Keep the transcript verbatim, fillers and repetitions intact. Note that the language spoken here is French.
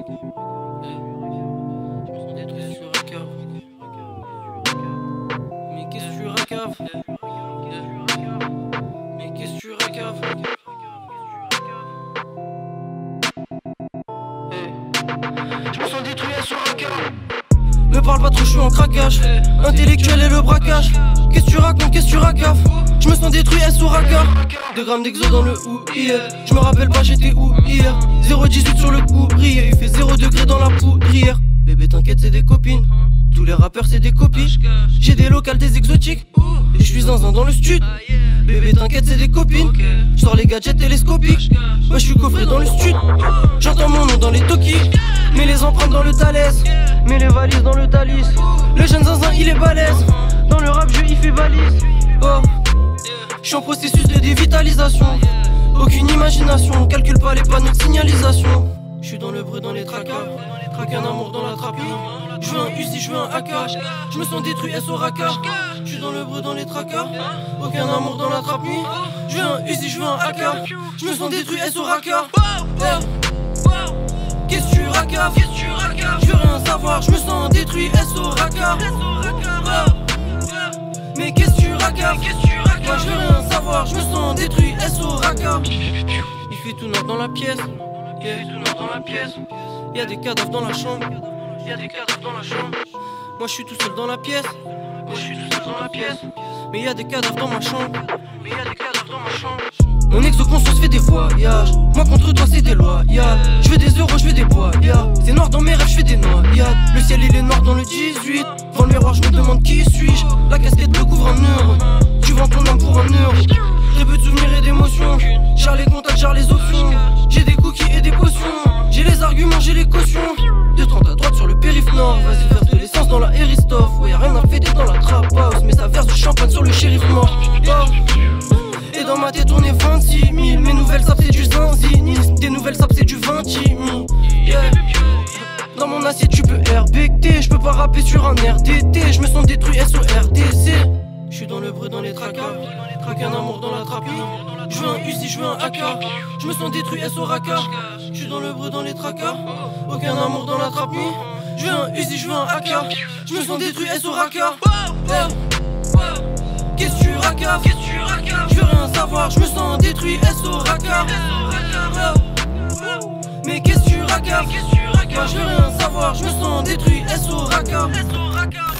Mais qu'est-ce que tu raccaves? Mais qu'est-ce que tu raccaves? Je me sens détruit à ce raccave. Me parle pas trop, je suis en craquage. Intellectuel et le braquage. Qu'est-ce que tu racontes? Qu'est-ce que tu raccaves? Je me sens détruit à ce raccave. deux grammes d'exo dans le ou hier. Je me rappelle pas, j'étais où hier? zéro dix-huit sur le courrier. Il fait zéro degré dans la poudrière. Bébé, t'inquiète, c'est des copines. Tous les rappeurs c'est des copies. J'ai des locales, des exotiques. Et je suis zinzin dans le stud. Bébé t'inquiète c'est des copines. Je sors les gadgets télescopiques. Moi je suis coffré dans le stud. J'entends mon nom dans les toquis. Mets les empreintes dans le Thalès. Mets les valises dans le Thalys. Le jeune zinzin il est balèze. Dans le rap je il fait valise. Oh, je suis en processus de dévitalisation. Aucune imagination, on calcule pas les panneaux de signalisation. Je suis dans le bruit, dans les tracas. Traque un amour dans la trapie. Je veux un U si je veux un A K. Je me sens détruit S O R A Q Q A. Je suis dans le bruit dans les tracas. Aucun amour dans la trappe. Je veux un U si je veux un A K. Je me sens détruit S O R A Q Q A. Qu'est-ce que tu raccaves? Je veux rien savoir, je me sens détruit S O R A Q Q A. Mais qu'est-ce que tu raccaves? Moi je veux rien savoir, je me sens détruit S O R A Q Q A. Il fait tout noir dans la pièce. Il fait tout noir dans la pièce. Y'a des cadavres dans la chambre. Y'a des cadavres dans la chambre. Moi je suis tout seul dans la pièce. Moi je suis tout seul dans la pièce. Mais y'a des cadavres dans ma chambre. Mais y'a des cadavres dans ma chambre. Mon exo-conscience fait des voyages. Moi contre toi c'est des loyades. Je veux des euros, je veux des boyades. C'est noir dans mes rêves, je fais des noyades. Le ciel il est noir dans le dix-huit. Devant le miroir je me demande qui suis-je. La casquette me couvre un euro. Tu vends ton âme pour un euro. Très peu de souvenirs et d'émotions. J'ai les contacts, j'ai les options. J'ai des cookies et des potions. J'ai les arguments, j'ai les cautions. deux trente à droite sur le périph' nord. Vas-y verse de l'essence dans la Aristof. Ouais y'a rien à fêter dans la trap house. Mais ça verse du champagne sur le shérif mort. Oh. Et dans ma tête on est vingt-six mille. Mes nouvelles sapes c'est du zinzinisme. Tes nouvelles sapes c'est du vingt mille. Yeah. Dans mon assiette tu peux R B T. Je peux pas rapper sur un R D T. Je me sens détruit S O R D C. Je suis dans le bruit dans les tracas. Traque un amour dans la trappe. Je veux un U si je veux un A K. Je me sens détruit S O R A Q Q A. Je suis dans le bruit dans les tracas. Aucun amour dans la trappe. Je veux un U si je veux un A K. Je me sens détruit S O R A Q Q A. Qu'est-ce que tu raccaves? Je veux rien savoir, je me sens détruit S O R A Q Q A. Mais qu'est-ce que tu raccaves? Je veux rien savoir, je me sens détruit S O R A Q Q A.